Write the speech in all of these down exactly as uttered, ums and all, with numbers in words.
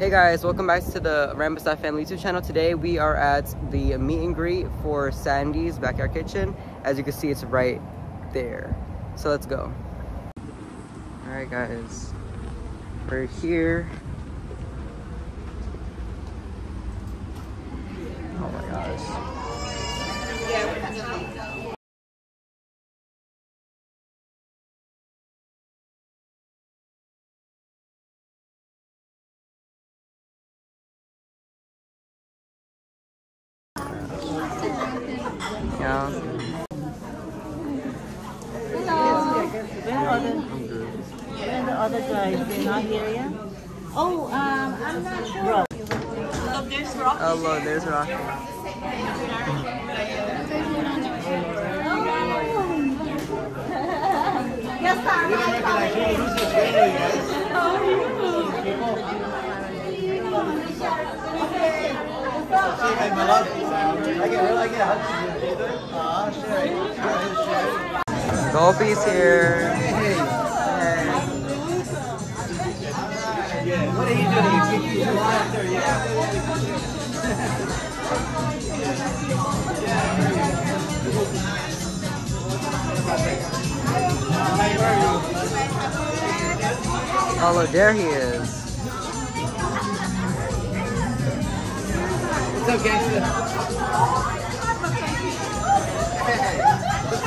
Hey guys, welcome back to the Rampersad Family YouTube channel. Today we are at the meet and greet for Sandy's Backyard Kitchen. As you can see, it's right there. So let's go. All right guys, we're here. Oh my gosh. Yeah. Hello. Where are the, where are the other guys? They're not here yet? Oh, um, I'm not sure. Bro. Oh, there's Rocky. Oh, look, there's Rocky. Gopi's here. Hey. What are you doing? You after, yeah. Oh, look, there he is. What's up, Gangsta? What's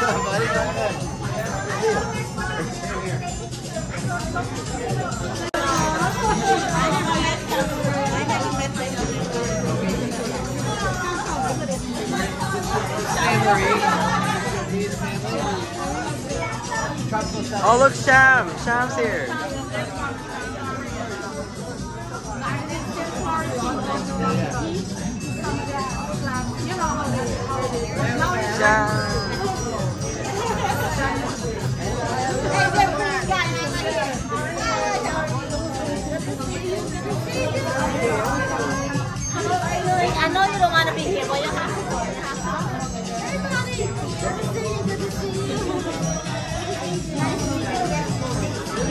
up, buddy? Oh, look, Sham! Sham's here! I know you don't want to be here, but you have to. Everybody, good to see you, good to see you. Nice to meet you.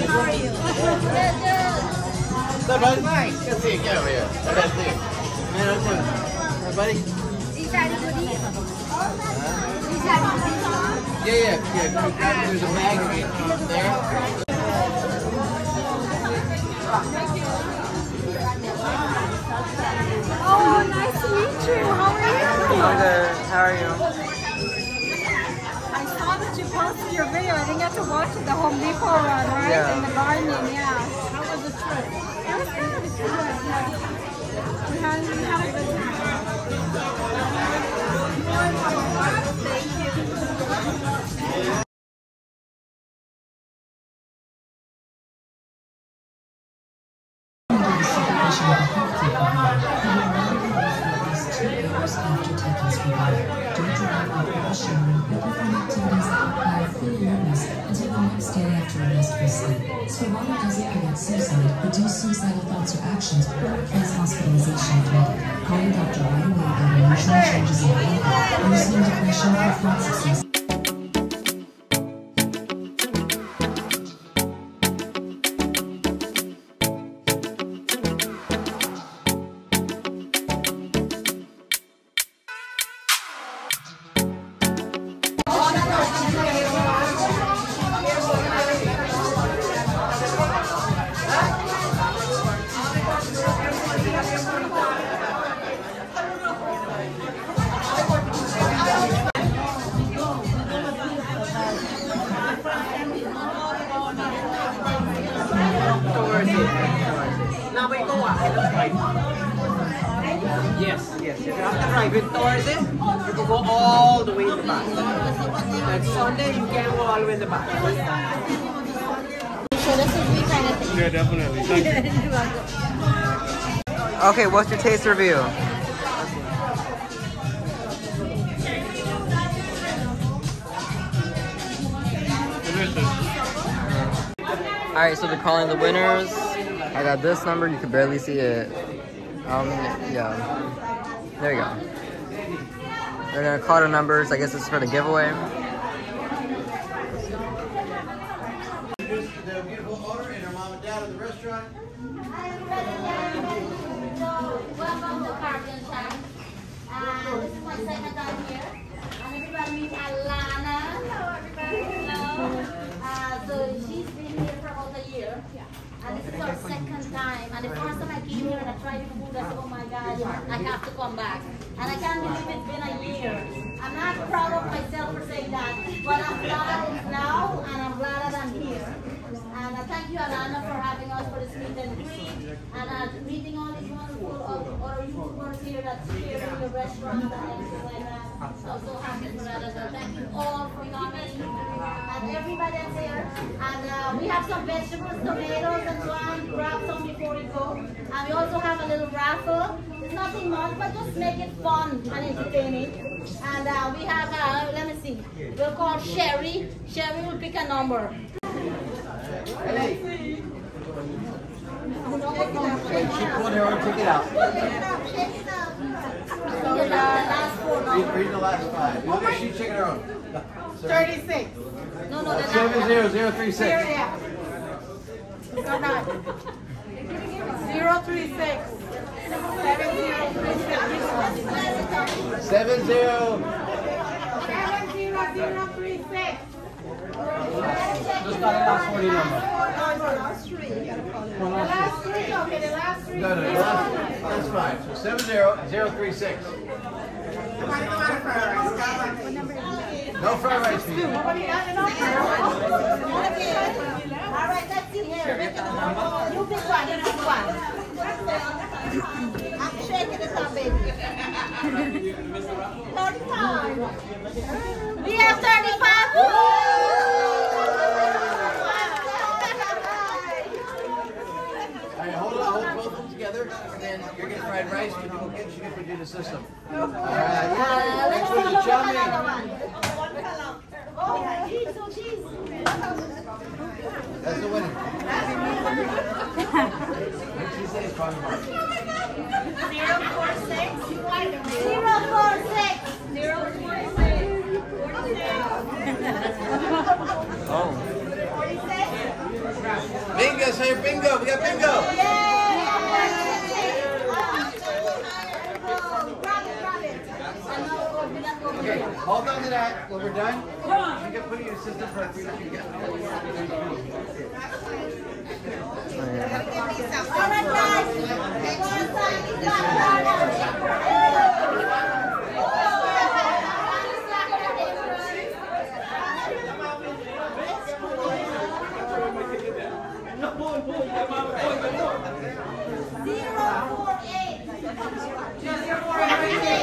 How are you? Good, good. So, buddy, nice. Good to see you. Get over here. Good to see you. Man, I'm good. Hey, buddy. These are the goodies. Yeah, yeah, yeah. There's a magazine there. Oh, nice to meet you. How are you? Hi there. How are you? I saw that you posted your video. I didn't get to watch it. The Home Depot run, right? Yeah. In the gardening, yeah. How was the trip? It was good. It was good. Yeah. We had, we had a good time. Changes Yes, yes. If you're after driving towards it, you can go all the way in the back. And Sunday, you can go all the way in the back. So this is me kind of thing. Yeah, definitely. Okay, what's your taste review? Delicious. Alright, so they're calling the winners. I got this number, you can barely see it. Um, yeah. There you go. They're gonna call the numbers. I guess it's for the giveaway. over and her mom and dad in the restaurant. So, welcome to Caribbean Shack. Uh, this is my second time here. And everybody meets Alana. Hello, everybody. Hello. Uh, so, she's been here for about a year. Yeah. And this is our second time. And the first time I came here and I tried the food, I said, oh my God, I have to come back. And I can't believe it's been a year. I'm not proud of myself for saying that, but I'm glad it's now, and I'm glad that I'm here. And I thank you, Alana, for having us for this meet and greet, and uh, meeting all these wonderful other YouTubers here that's here in the restaurant and everything like that. I'm so happy for that as well. Thank you all for coming, and everybody that's here. And uh, we have some vegetables, tomatoes, and so on. Grab some before we go. And we also have a little raffle. It's nothing much, but just make it fun and entertaining. And uh, we have, uh, let me see, we'll call Sherry. Sherry will pick a number. Hey. She pulled her own ticket out. Shake it up. The last four numbers. Read the last five. Oh my. She's checking her own. thirty-six. No, no, the last seven zero zero three six. Here, yeah. Go nine. zero three six. seven zero three six. Seven zero. Just got the last forty number. No, no, last three. You gotta call it. The last three, okay, the last three. No, no, the last, that's fine. So seven zero zero three six. No fried rice. No fried rice. All right, let's see here. You pick one, you pick one. I'm shaking it up, baby. thirty-five. We have thirty-five. All right, hold on, hold both of them together, and then you're getting fried rice, and we'll get you if we do the system. All right, next one is chow mein. Oh, cheese, oh, cheese. That's the winner. What she says, probably mine. zero four six. zero four six. zero four six. Oh. Bingo, say bingo. We got bingo. Yeah. Okay, hold on to that when we're done. You can put it in your system for a few that you get. All right, guys. zero four eight. I think she has like eight.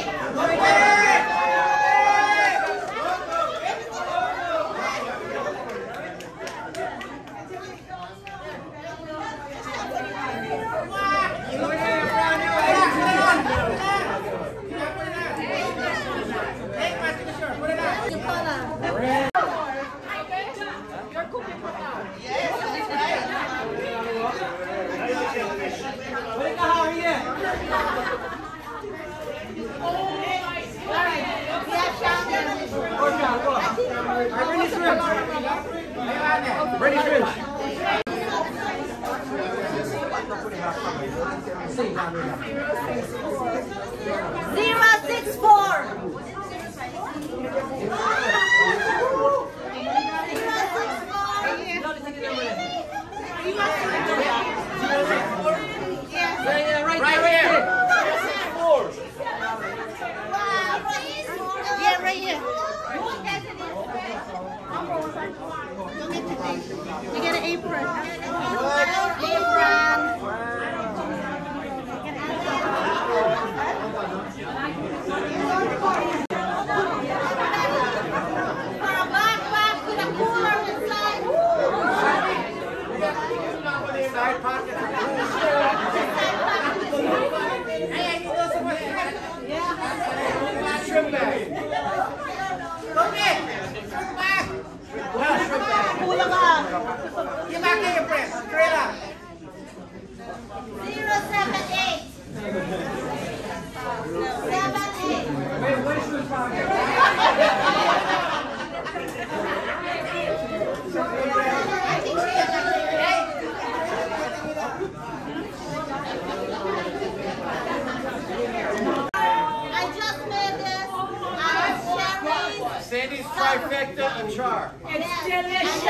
zero zero two.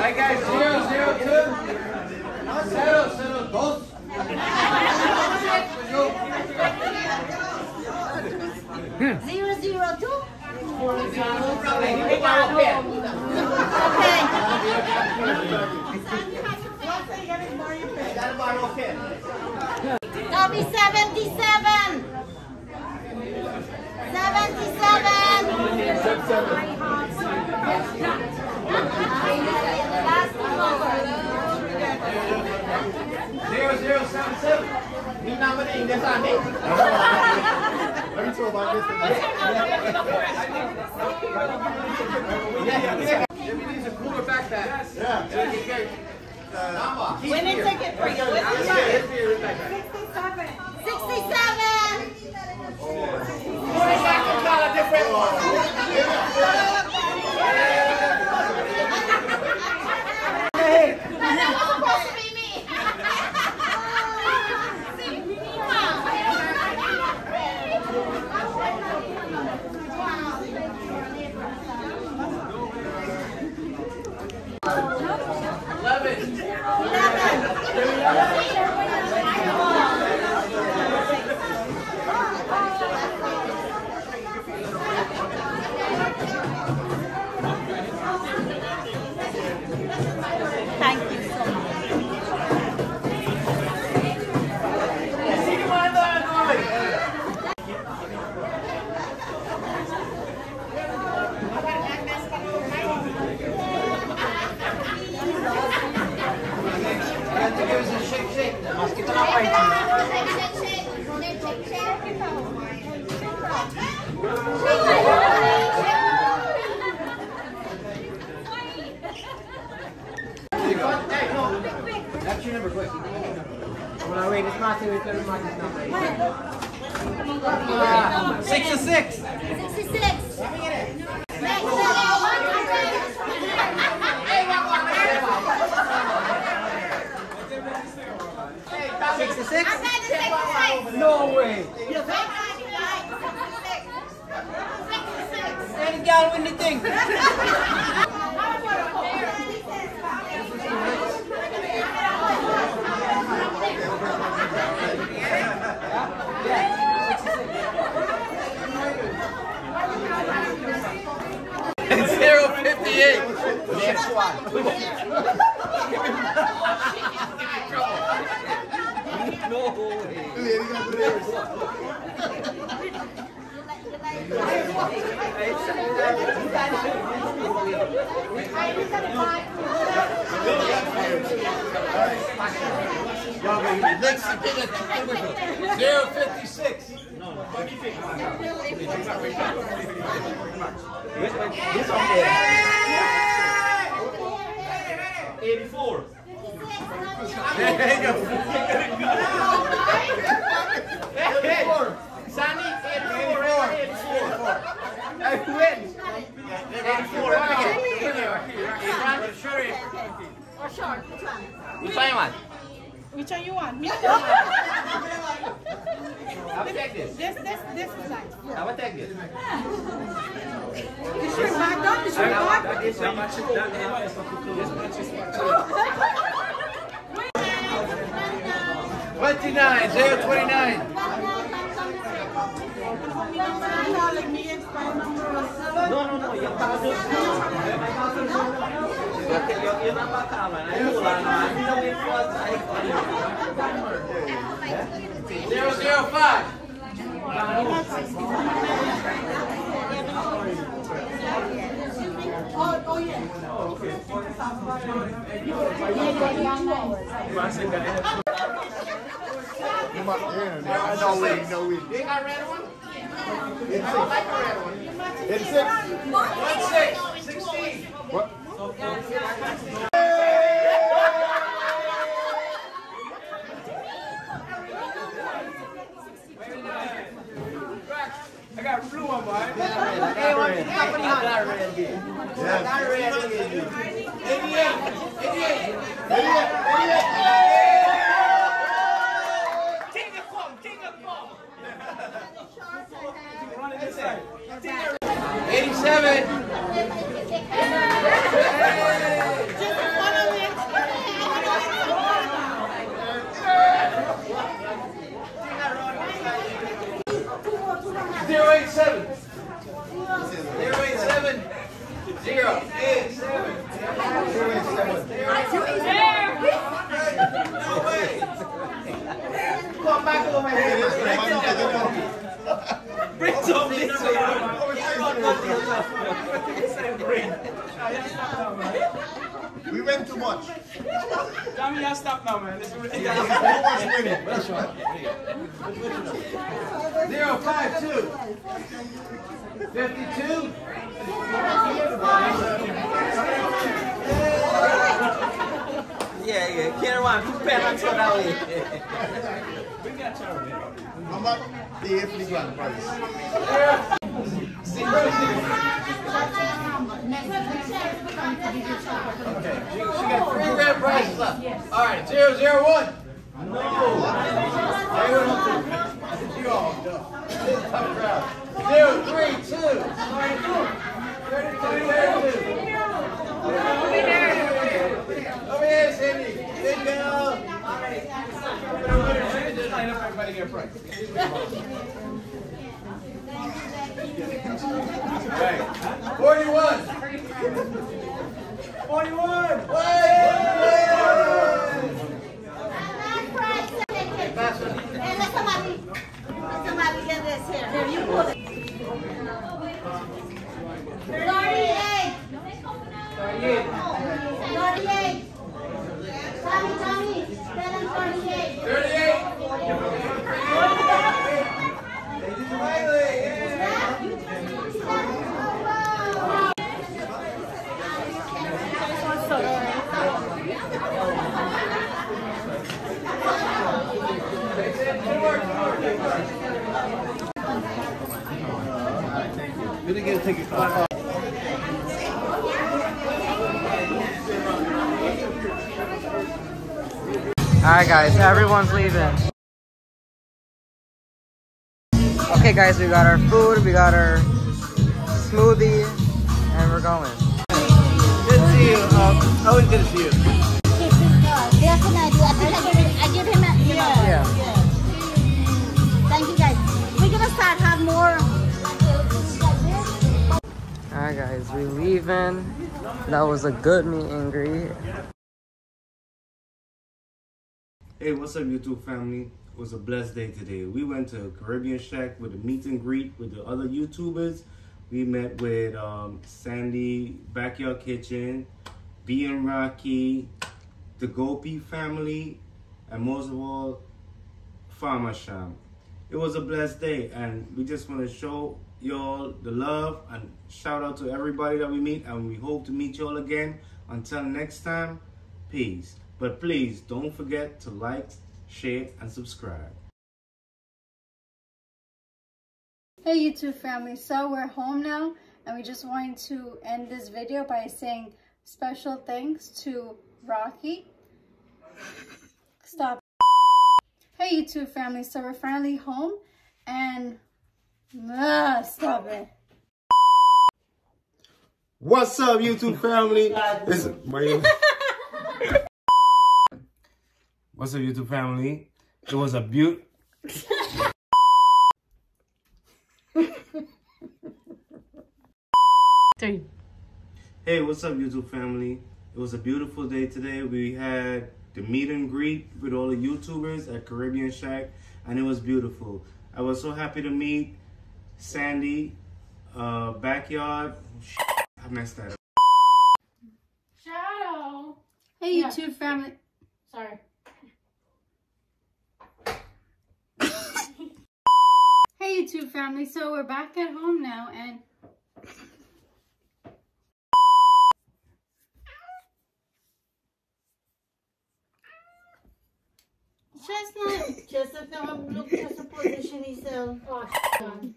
I got zero zero two. No zero zero dos. Zero zero two. Okay. That'll be seventy-seven. Seventy-seven. zero zero seven seven. We nominating this on me. Let me talk about this. Yeah, yeah. Needs a cooler backpack. Yeah. So you can uh, women here. Take it for you. sixty-seven. sixty-seven. Different. What? I got blue on mine. Hey, what you got for the hot? I got red again. I got red again. eighty-eight. eighty-eight. eighty-eight. Take a pump. Take a pump. Run it this side. eighty-seven. We went too much. Damn, you gotta stop now, man. This is really too much winning. Zero, five, two. Fifty-two. Yeah, yeah. Can't run. Who's paying attention that way? We got charity. How about the F D one price? Zero. Okay, she got three red prices left. Yes. All right, zero, zero, one. No. Zero, three, two. Over here, Sandy. Big bell. All right. Just line up everybody get a price. Forty-one. forty-one! Wait! And let somebody, let somebody get this here. Here, you pull it. thirty-eight! thirty-eight! thirty-eight! Tommy, Tommy, tell him thirty-eight. thirty-eight! Ladies and Riley, yeah! We didn't get a ticket. Uh, Alright guys, everyone's leaving. Okay guys, we got our food, we got our smoothie, and we're going. Good to see you. Um, always good to see you. Yes, and I do. I think I give him, I give him a, you know. Yeah. Yeah. Thank you guys. We're gonna start have more. Alright guys, we leaving. That was a good meet and greet. Hey, what's up YouTube family? It was a blessed day today. We went to Caribbean Shack with a meet and greet with the other YouTubers. We met with um, Sandy's Backyard Kitchen, B and Rocky, the Gopi family, and most of all, Farmer Sham. It was a blessed day and we just want to show y'all the love and shout out to everybody that we meet, and we hope to meet y'all again. Until next time, peace. But please don't forget to like, share, and subscribe. Hey YouTube family, so we're home now and we just wanted to end this video by saying special thanks to Rocky. Stop. Hey YouTube family, so we're finally home and ah, stop it. What's up, YouTube family? It's, what's up, YouTube family? It was a beaut. Three. Hey, what's up, YouTube family? It was a beautiful day today. We had the meet and greet with all the YouTubers at Caribbean Shack, and it was beautiful. I was so happy to meet Sandy, uh, Backyard, I messed that up. Shadow! Hey yeah. YouTube family. Sorry. Hey YouTube family, so we're back at home now and... Chestnut. Chestnut, no, look, just a position. He's uh, oh,